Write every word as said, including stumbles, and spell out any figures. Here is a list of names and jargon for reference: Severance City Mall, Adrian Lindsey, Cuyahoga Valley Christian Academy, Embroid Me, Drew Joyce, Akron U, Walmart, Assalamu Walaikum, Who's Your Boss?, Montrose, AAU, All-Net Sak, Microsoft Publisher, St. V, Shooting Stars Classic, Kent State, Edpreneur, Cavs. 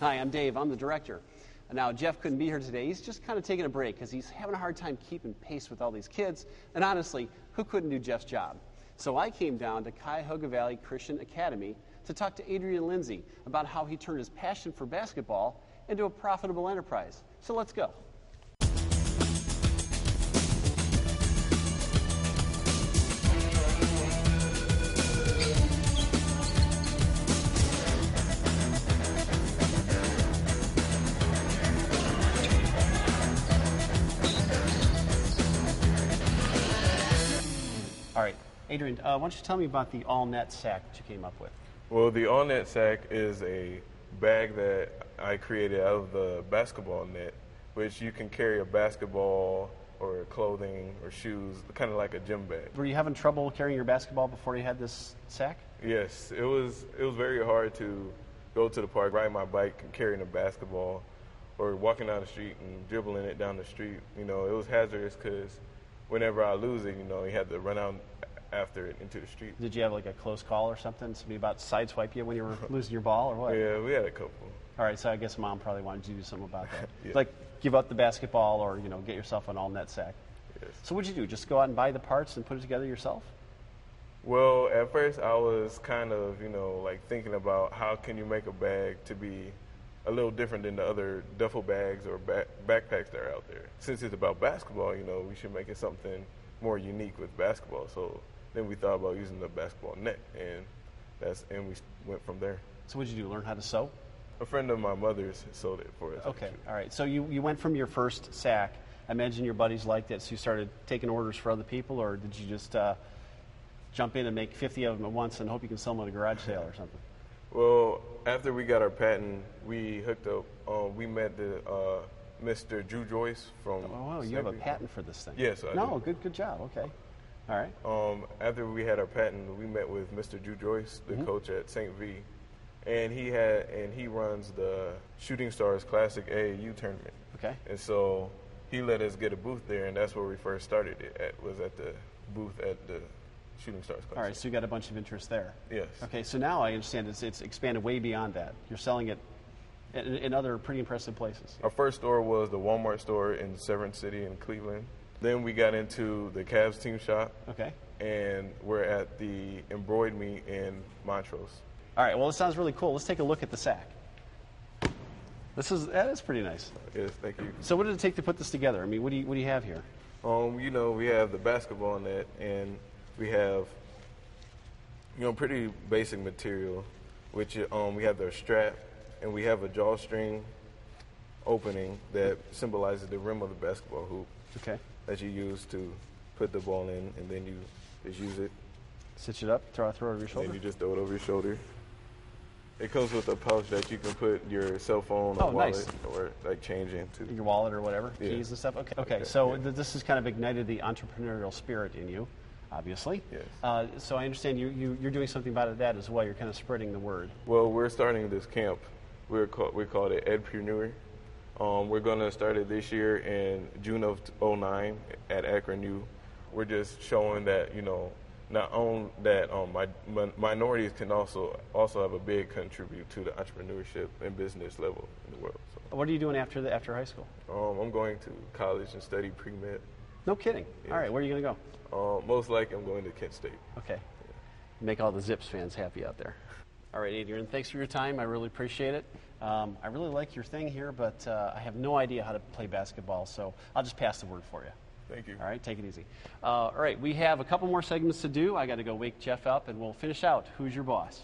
Hi, I'm Dave. I'm the director. Now, Jeff couldn't be here today. He's just kind of taking a break because he's having a hard time keeping pace with all these kids. And honestly, who couldn't do Jeff's job? So I came down to Cuyahoga Valley Christian Academy to talk to Adrian Lindsey about how he turned his passion for basketball into a profitable enterprise. So let's go. Adrian, uh, why don't you tell me about the All-Net Sak that you came up with? Well, the All-Net Sak is a bag that I created out of the basketball net, which you can carry a basketball or clothing or shoes, kind of like a gym bag. Were you having trouble carrying your basketball before you had this sack? Yes, it was, it was very hard to go to the park, ride my bike and carrying a basketball, or walking down the street and dribbling it down the street. You know, it was hazardous because whenever I lose it, you know, you had to run out after it into the street. Did you have like a close call or something? Somebody about sideswipe you when you were losing your ball or what? Yeah, we had a couple. All right, so I guess Mom probably wanted you to do something about that. Yeah. Like give up the basketball or, you know, get yourself an all-net sack. Yes. So what'd you do? Just go out and buy the parts and put it together yourself? Well, at first I was kind of, you know, like thinking about how can you make a bag to be a little different than the other duffel bags or back backpacks that are out there. Since it's about basketball, you know, we should make it something more unique with basketball. So then we thought about using the basketball net, and that's and we went from there. So what did you do, learn how to sew? A friend of my mother's sewed it for us. Okay, actually. All right. So you, you went from your first sack. I imagine your buddies liked it, so you started taking orders for other people, or did you just uh, jump in and make fifty of them at once and hope you can sell them at a garage sale or something? Well, after we got our patent, we hooked up, uh, we met the uh, Mister Drew Joyce from... Oh, wow, you have a patent for this thing. Yes, I do. No, good, good job, okay. All right. Um, after we had our patent, we met with Mister Drew Joyce, the mm-hmm. coach at Saint V, and he had and he runs the Shooting Stars Classic A A U tournament. Okay. And so he let us get a booth there, and that's where we first started it. At, was at the booth at the Shooting Stars Classic. All right. So you got a bunch of interest there. Yes. Okay. So now I understand it's it's expanded way beyond that. You're selling it in, in other pretty impressive places. Our first store was the Walmart store in Severn City in Cleveland. Then we got into the Cavs team shop. Okay. And we're at the Embroid Me in Montrose. All right. Well, it sounds really cool. Let's take a look at the sack. This is that is pretty nice. Yes, thank you. So, what did it take to put this together? I mean, what do you what do you have here? Um, you know, we have the basketball net, and we have you know pretty basic material, which um we have the strap, and we have a drawstring opening that symbolizes the rim of the basketball hoop. Okay. That you use to put the ball in, and then you just use it. Stitch it up, throw, throw it over your shoulder? And then you just throw it over your shoulder. It comes with a pouch that you can put your cell phone or oh, wallet nice. or like change into. Your wallet or whatever, yeah. keys and stuff? Okay, okay. okay. so yeah. th this has kind of ignited the entrepreneurial spirit in you, obviously. Yes. Uh, so I understand you, you, you're doing something about that as well. You're kind of spreading the word. Well, we're starting this camp. We're call, we call it Edpreneur. Um, we're going to start it this year in June of oh nine at Akron U. We're just showing that, you know, not only that um, my, my, minorities can also also have a big contribute to the entrepreneurship and business level in the world. So. What are you doing after the, after high school? Um, I'm going to college and study pre-med. No kidding. Yes. All right, where are you going to go? Um, most likely I'm going to Kent State. Okay. Yeah. Make all the Zips fans happy out there. All right, Adrian, thanks for your time. I really appreciate it. Um, I really like your thing here, but uh, I have no idea how to play basketball, so I'll just pass the word for you. Thank you. All right, take it easy. Uh, all right, we have a couple more segments to do. I got to go wake Jeff up, and we'll finish out Who's Your Boss?